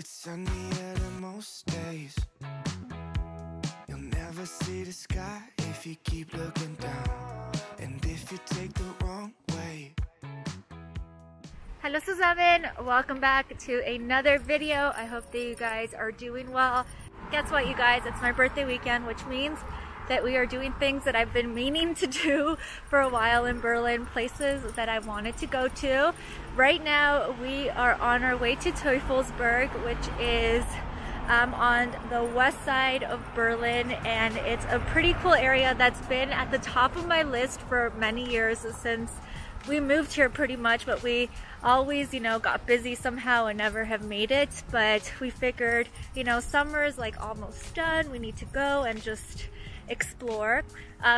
It's sunnier than most days. You'll never see the sky if you keep looking down, and if you take the wrong way. Hello zusammen, welcome back to another video. I hope that you guys are doing well. Guess what you guys, it's my birthday weekend, which means that we are doing things that I've been meaning to do for a while in Berlin, places that I wanted to go to. Right now we are on our way to Teufelsberg, which is on the west side of Berlin, and it's a pretty cool area that's been at the top of my list for many years since we moved here pretty much, but we always, you know, got busy somehow and never have made it. But we figured, you know, summer's like almost done, we need to go and just explore.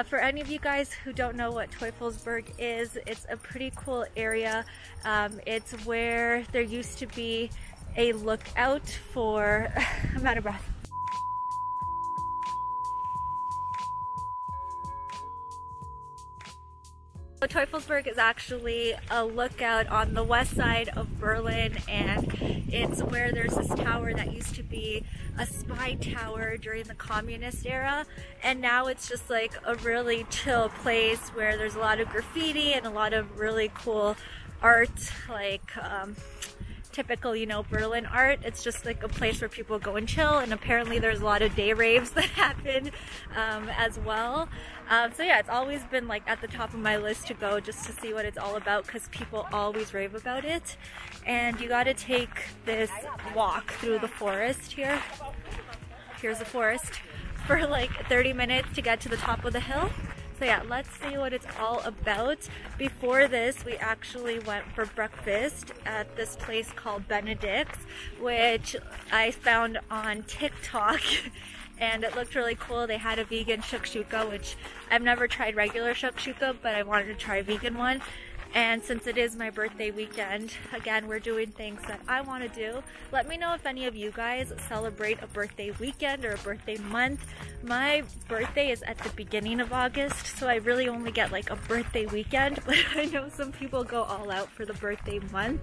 For any of you guys who don't know what Teufelsberg is, it's a pretty cool area. It's where there used to be a lookout for I'm out of breath. So Teufelsberg is actually a lookout on the west side of Berlin, and it's where there's this tower that used to be a spy tower during the communist era, and now it's just like a really chill place where there's a lot of graffiti and a lot of really cool art, like typical, you know, Berlin art. It's just like a place where people go and chill, and apparently there's a lot of day raves that happen as well. So yeah, it's always been like at the top of my list to go just to see what it's all about, because people always rave about it. And you gotta take this walk through the forest here. Here's the forest for like 30 minutes to get to the top of the hill. So yeah, let's see what it's all about. Before this, we actually went for breakfast at this place called Benedict's, which I found on TikTok, and it looked really cool. They had a vegan shakshuka, which I've never tried regular shakshuka, but I wanted to try a vegan one. And since it is my birthday weekend, again, we're doing things that I want to do. Let me know if any of you guys celebrate a birthday weekend or a birthday month. My birthday is at the beginning of August, so I really only get like a birthday weekend, but I know some people go all out for the birthday month.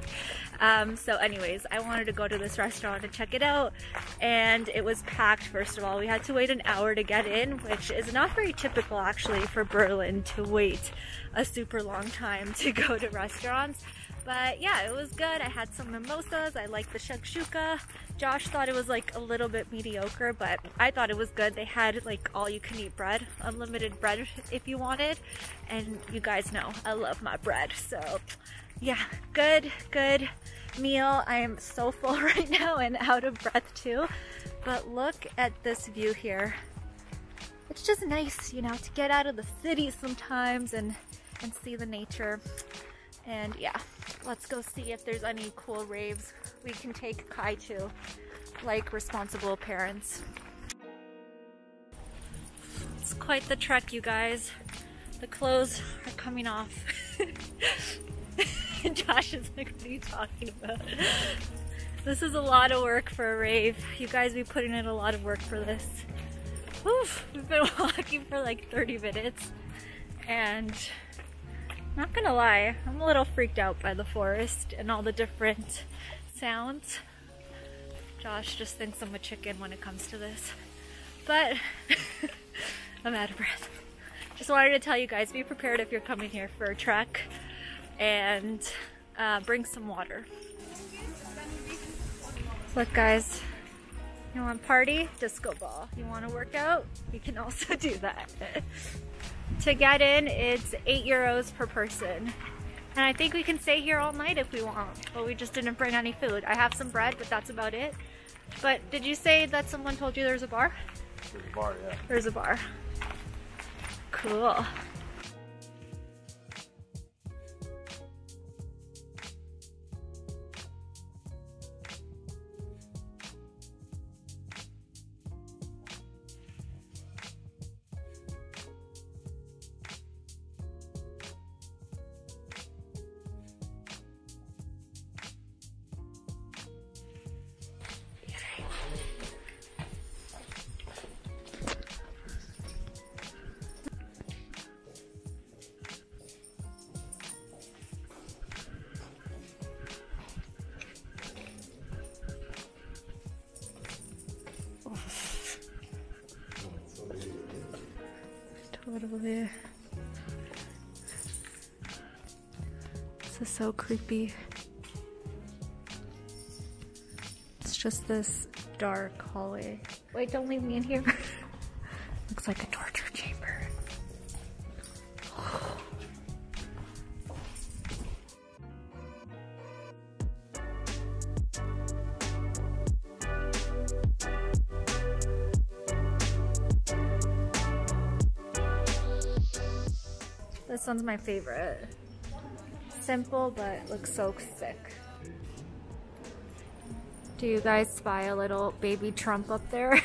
So anyways, I wanted to go to this restaurant and check it out, and it was packed. First of all, we had to wait an hour to get in, which is not very typical actually for Berlin, to wait a super long time to go to restaurants. But yeah, it was good. I had some mimosas. I liked the shakshuka. Josh thought it was like a little bit mediocre, but I thought it was good. They had like all you can eat bread, unlimited bread if you wanted. And you guys know I love my bread. So yeah, good meal. I am so full right now and out of breath too. But look at this view here. It's just nice, you know, to get out of the city sometimes and see the nature. And yeah, let's go see if there's any cool raves we can take Kai to, like responsible parents. It's quite the trek, you guys. The clothes are coming off. Josh is like, what are you talking about? This is a lot of work for a rave. You guys be putting in a lot of work for this. Oof, we've been walking for like 30 minutes. And not gonna lie, I'm a little freaked out by the forest and all the different sounds. Josh just thinks I'm a chicken when it comes to this, but I'm out of breath. Just wanted to tell you guys, be prepared if you're coming here for a trek, and bring some water. Look guys, you want to party? Disco ball. You want to work out? You can also do that. To get in, it's €8 per person. And I think we can stay here all night if we want, but we just didn't bring any food. I have some bread, but that's about it. But did you say that someone told you there's a bar? There's a bar, yeah. There's a bar. Cool. over there. This is so creepy. It's just this dark hallway. Wait, don't leave me in here. Looks like a torture chamber. This one's my favorite. Simple, but looks so sick. Do you guys spy a little baby Trump up there?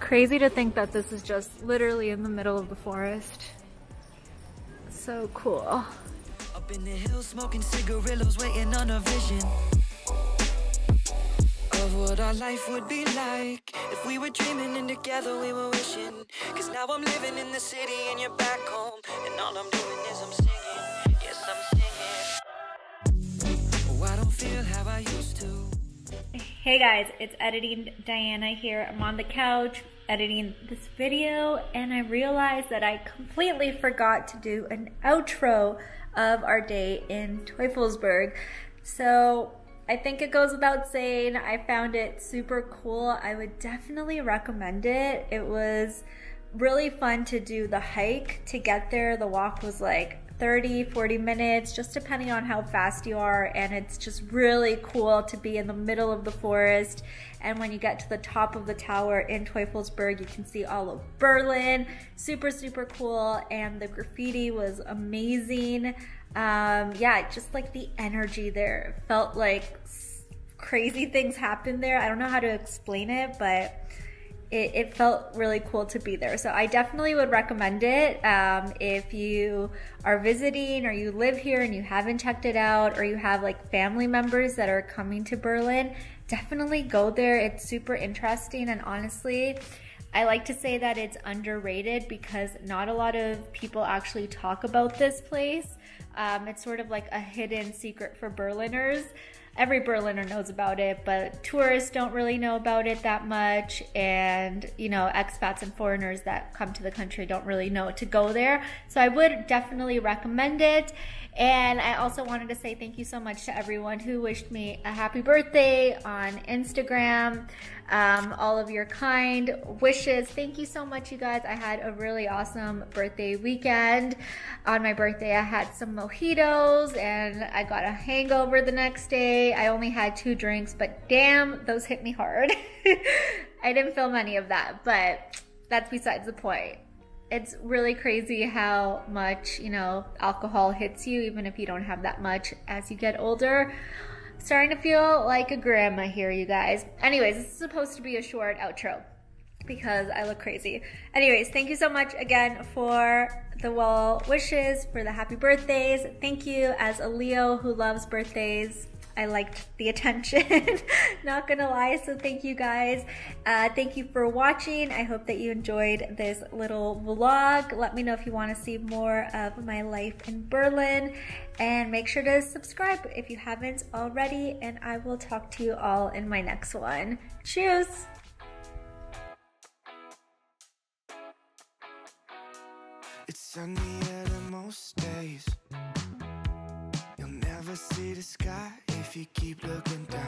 Crazy to think that this is just literally in the middle of the forest. So cool. Up in the hills, smoking cigarillos, waiting on a vision of what our life would be like if we were dreaming, and together we were wishing. Cause now I'm living in the city and you're back home, and all I'm doing is I'm singing. Yes, I'm singing. Oh, I don't feel how I used to. Hey guys, it's editing Diana here. I'm on the couch editing this video, and I realized that I completely forgot to do an outro of our day in Teufelsberg. So I think it goes without saying, I found it super cool. I would definitely recommend it. It was really fun to do the hike to get there. The walk was like 30-40 minutes, just depending on how fast you are, and it's just really cool to be in the middle of the forest. And when you get to the top of the tower in Teufelsberg, you can see all of Berlin. Super, super cool, and the graffiti was amazing. Yeah, just like the energy there. It felt like crazy things happened there. I don't know how to explain it, but it felt really cool to be there. So I definitely would recommend it. If you are visiting or you live here and you haven't checked it out, or you have like family members that are coming to Berlin, definitely go there. It's super interesting, and honestly, I like to say that it's underrated because not a lot of people actually talk about this place. It's sort of like a hidden secret for Berliners. Every Berliner knows about it, but tourists don't really know about it that much, and you know, expats and foreigners that come to the country don't really know to go there. So I would definitely recommend it. And I also wanted to say thank you so much to everyone who wished me a happy birthday on Instagram. All of your kind wishes. Thank you so much, you guys. I had a really awesome birthday weekend. On my birthday, I had some mojitos and I got a hangover the next day. I only had 2 drinks, but damn, those hit me hard. I didn't film any of that, but that's besides the point. It's really crazy how much, you know, alcohol hits you, even if you don't have that much as you get older. Starting to feel like a grandma here, you guys. Anyways, this is supposed to be a short outro because I look crazy. Anyways, thank you so much again for the well wishes, for the happy birthdays. Thank you. As a Leo who loves birthdays, I liked the attention, not gonna lie. So thank you guys. Thank you for watching. I hope that you enjoyed this little vlog. Let me know if you wanna see more of my life in Berlin, and make sure to subscribe if you haven't already, and I will talk to you all in my next one. Cheers. It's sunnier than most days. See the sky if you keep looking down.